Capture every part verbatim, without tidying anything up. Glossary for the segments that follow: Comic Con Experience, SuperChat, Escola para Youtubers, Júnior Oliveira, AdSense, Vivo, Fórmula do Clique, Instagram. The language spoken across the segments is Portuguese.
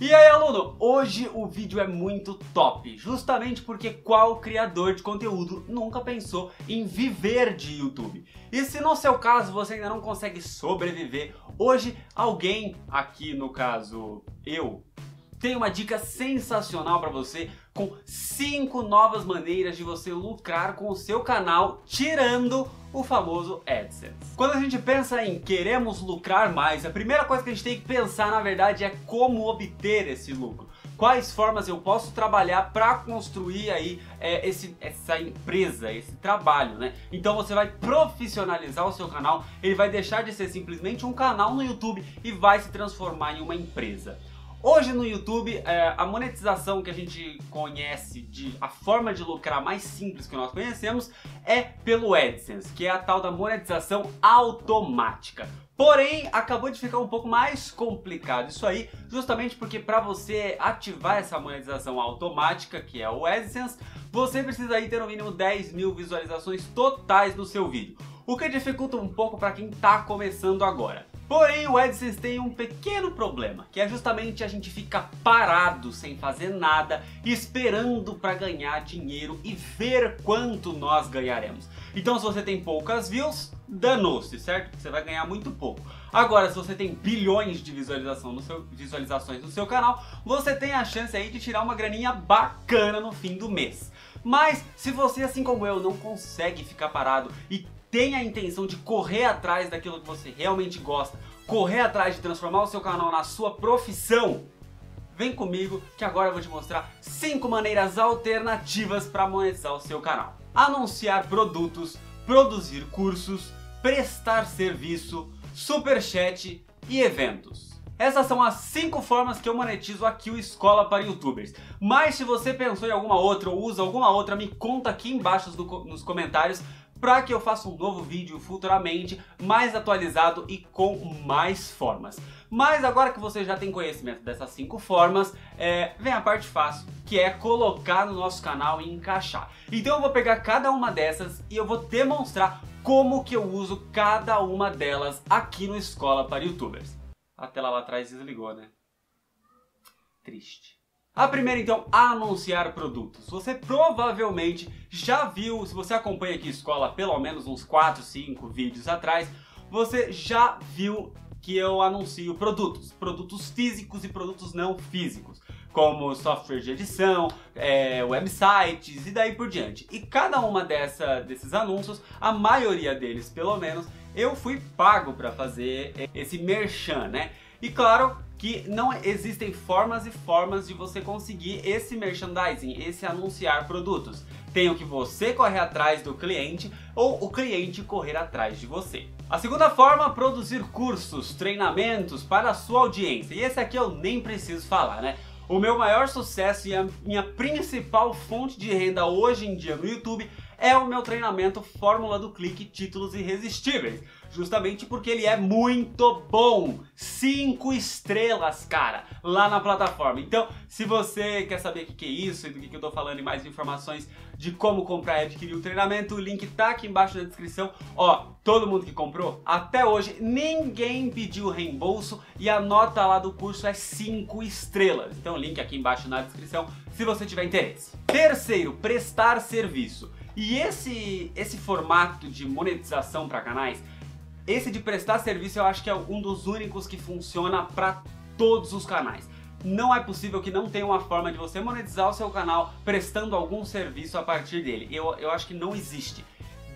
E aí, aluno, hoje o vídeo é muito top, justamente porque qual criador de conteúdo nunca pensou em viver de YouTube? E se no seu caso você ainda não consegue sobreviver, hoje alguém, aqui no caso eu, tem uma dica sensacional para você com cinco novas maneiras de você lucrar com o seu canal tirando o famoso AdSense. Quando a gente pensa em queremos lucrar mais, a primeira coisa que a gente tem que pensar, na verdade, é como obter esse lucro. Quais formas eu posso trabalhar para construir aí é, esse, essa empresa, esse trabalho, né? Então você vai profissionalizar o seu canal, ele vai deixar de ser simplesmente um canal no YouTube e vai se transformar em uma empresa. Hoje no YouTube, é, a monetização que a gente conhece, de, a forma de lucrar mais simples que nós conhecemos é pelo AdSense, que é a tal da monetização automática. Porém, acabou de ficar um pouco mais complicado isso aí, justamente porque para você ativar essa monetização automática, que é o AdSense, você precisa aí ter no mínimo dez mil visualizações totais no seu vídeo, o que dificulta um pouco para quem está começando agora. Porém, o AdSense tem um pequeno problema, que é justamente a gente ficar parado sem fazer nada, esperando para ganhar dinheiro e ver quanto nós ganharemos. Então, se você tem poucas views, danou-se, certo? Você vai ganhar muito pouco. Agora, se você tem bilhões de visualização no seu, visualizações no seu canal, você tem a chance aí de tirar uma graninha bacana no fim do mês. Mas, se você, assim como eu, não consegue ficar parado e tem a intenção de correr atrás daquilo que você realmente gosta, correr atrás de transformar o seu canal na sua profissão, vem comigo que agora eu vou te mostrar cinco maneiras alternativas para monetizar o seu canal. Anunciar produtos, produzir cursos, prestar serviço, superchat e eventos. Essas são as cinco formas que eu monetizo aqui o Escola para Youtubers. Mas se você pensou em alguma outra ou usa alguma outra, me conta aqui embaixo nos comentários para que eu faça um novo vídeo futuramente mais atualizado e com mais formas. Mas agora que você já tem conhecimento dessas cinco formas, é, vem a parte fácil, que é colocar no nosso canal e encaixar. Então eu vou pegar cada uma dessas e eu vou demonstrar como que eu uso cada uma delas aqui no Escola para Youtubers. A tela lá atrás desligou, né? Triste. A primeira, então, anunciar produtos. Você provavelmente já viu, se você acompanha aqui a escola pelo menos uns quatro, cinco vídeos atrás, você já viu que eu anuncio produtos, produtos físicos e produtos não físicos, como software de edição, é, websites e daí por diante. E cada uma dessa, desses anúncios, a maioria deles pelo menos, eu fui pago para fazer esse merchan, né? E claro que não existem formas e formas de você conseguir esse merchandising, esse anunciar produtos. Tem o que você correr atrás do cliente ou o cliente correr atrás de você. A segunda forma, produzir cursos, treinamentos para a sua audiência. E esse aqui eu nem preciso falar, né? O meu maior sucesso e a minha principal fonte de renda hoje em dia no YouTube é o meu treinamento Fórmula do Clique, Títulos Irresistíveis, justamente porque ele é muito bom, cinco estrelas, cara, lá na plataforma. Então, se você quer saber o que é isso e do que eu tô falando e mais informações de como comprar e adquirir o treinamento, o link tá aqui embaixo na descrição. Ó, todo mundo que comprou, até hoje, ninguém pediu reembolso e a nota lá do curso é cinco estrelas. Então, link aqui embaixo na descrição, se você tiver interesse. Terceiro, prestar serviço. E esse, esse formato de monetização para canais, esse de prestar serviço, eu acho que é um dos únicos que funciona para todos os canais. Não é possível que não tenha uma forma de você monetizar o seu canal prestando algum serviço a partir dele. Eu, eu acho que não existe.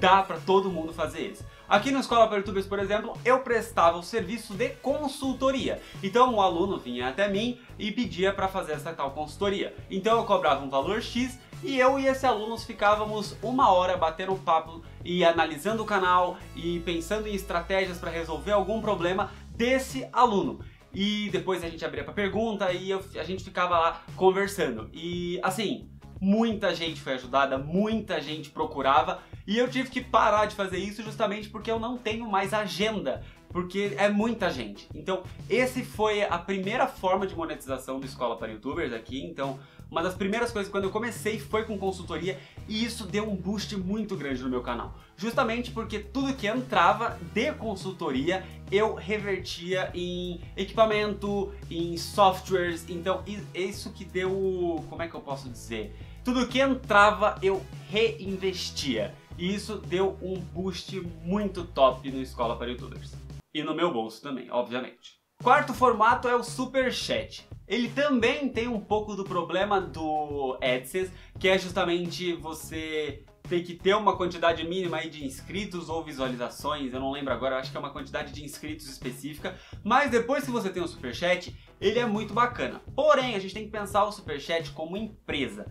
Dá para todo mundo fazer isso. Aqui no Escola para Youtubers, por exemplo, eu prestava o serviço de consultoria. Então um aluno vinha até mim e pedia para fazer essa tal consultoria. Então eu cobrava um valor X e eu e esse aluno ficávamos uma hora batendo papo e analisando o canal e pensando em estratégias para resolver algum problema desse aluno. E depois a gente abria para pergunta e eu, a gente ficava lá conversando. E assim, muita gente foi ajudada, muita gente procurava. E eu tive que parar de fazer isso justamente porque eu não tenho mais agenda porque é muita gente. Então, esse foi a primeira forma de monetização do Escola para Youtubers aqui. Então, uma das primeiras coisas quando eu comecei foi com consultoria, e isso deu um boost muito grande no meu canal. Justamente porque tudo que entrava de consultoria eu revertia em equipamento, em softwares. Então, isso que deu... como é que eu posso dizer? Tudo que entrava eu reinvestia. E isso deu um boost muito top no Escola para Youtubers. E no meu bolso também, obviamente. Quarto formato é o SuperChat. Ele também tem um pouco do problema do AdSense, que é justamente você ter que ter uma quantidade mínima aí de inscritos ou visualizações, eu não lembro agora, eu acho que é uma quantidade de inscritos específica, mas depois que você tem o SuperChat, ele é muito bacana. Porém, a gente tem que pensar o SuperChat como empresa.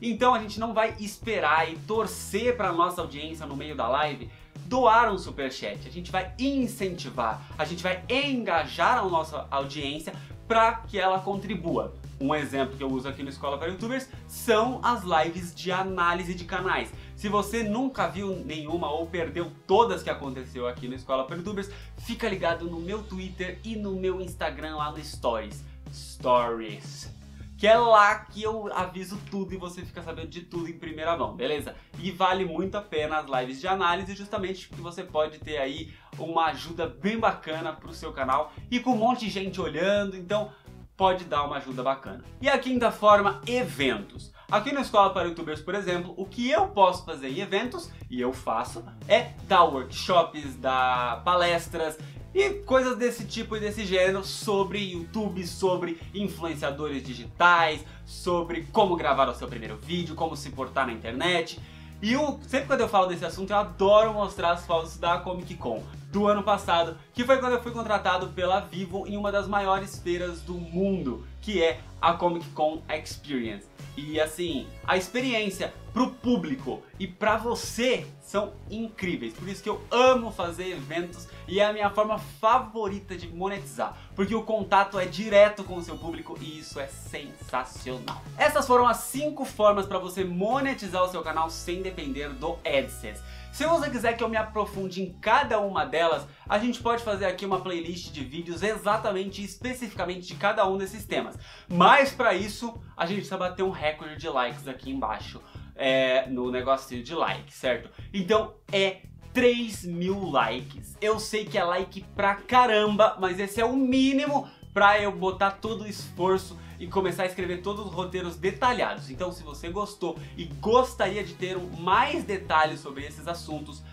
Então a gente não vai esperar e torcer para a nossa audiência no meio da live doar um superchat. A gente vai incentivar, a gente vai engajar a nossa audiência para que ela contribua. Um exemplo que eu uso aqui no Escola para Youtubers são as lives de análise de canais. Se você nunca viu nenhuma ou perdeu todas que aconteceu aqui no Escola para Youtubers, fica ligado no meu Twitter e no meu Instagram lá no Stories. Stories. Que é lá que eu aviso tudo e você fica sabendo de tudo em primeira mão, beleza? E vale muito a pena as lives de análise, justamente porque você pode ter aí uma ajuda bem bacana pro seu canal e com um monte de gente olhando, então pode dar uma ajuda bacana. E a quinta forma, eventos. Aqui na Escola para Youtubers, por exemplo, o que eu posso fazer em eventos, e eu faço, é dar workshops, dar palestras, e coisas desse tipo e desse gênero sobre YouTube, sobre influenciadores digitais, sobre como gravar o seu primeiro vídeo, como se portar na internet. E eu, sempre quando eu falo desse assunto, eu adoro mostrar as fotos da Comic Con do ano passado, que foi quando eu fui contratado pela Vivo em uma das maiores feiras do mundo, que é a Comic Con Experience. E assim, a experiência pro público e pra você são incríveis. Por isso que eu amo fazer eventos e é a minha forma favorita de monetizar, porque o contato é direto com o seu público e isso é sensacional. Essas foram as cinco formas para você monetizar o seu canal sem depender do AdSense. Se você quiser que eu me aprofunde em cada uma delas, a gente pode fazer aqui uma playlist de vídeos exatamente e especificamente de cada um desses temas. Mas para isso, a gente precisa bater um recorde de likes aqui embaixo, é, no negocinho de like, certo? Então é três mil likes. Eu sei que é like pra caramba, mas esse é o mínimo pra eu botar todo o esforço e começar a escrever todos os roteiros detalhados. Então, se você gostou e gostaria de ter mais detalhes sobre esses assuntos,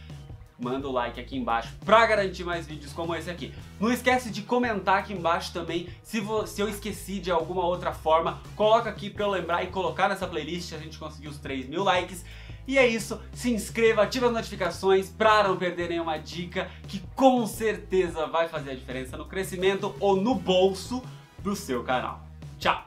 manda o like aqui embaixo pra garantir mais vídeos como esse aqui. Não esquece de comentar aqui embaixo também se, se eu esqueci de alguma outra forma. Coloca aqui pra eu lembrar e colocar nessa playlist. A gente conseguiu os três mil likes. E é isso, se inscreva, ativa as notificações para não perder nenhuma dica que com certeza vai fazer a diferença no crescimento ou no bolso do seu canal. Tchau!